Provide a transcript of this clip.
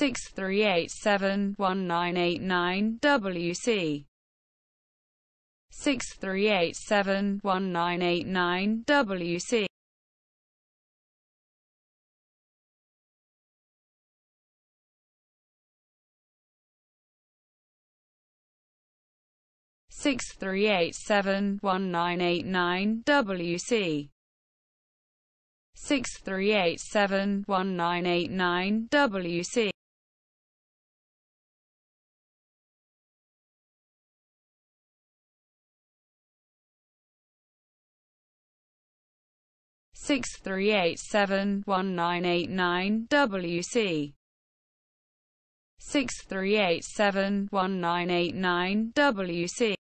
(6387) 1989 WC. 6387 1989 WC. Six three eight seven one nine eight nine WC. 6387 1989 WC. 6387 1989 WC. 6387 1989 WC.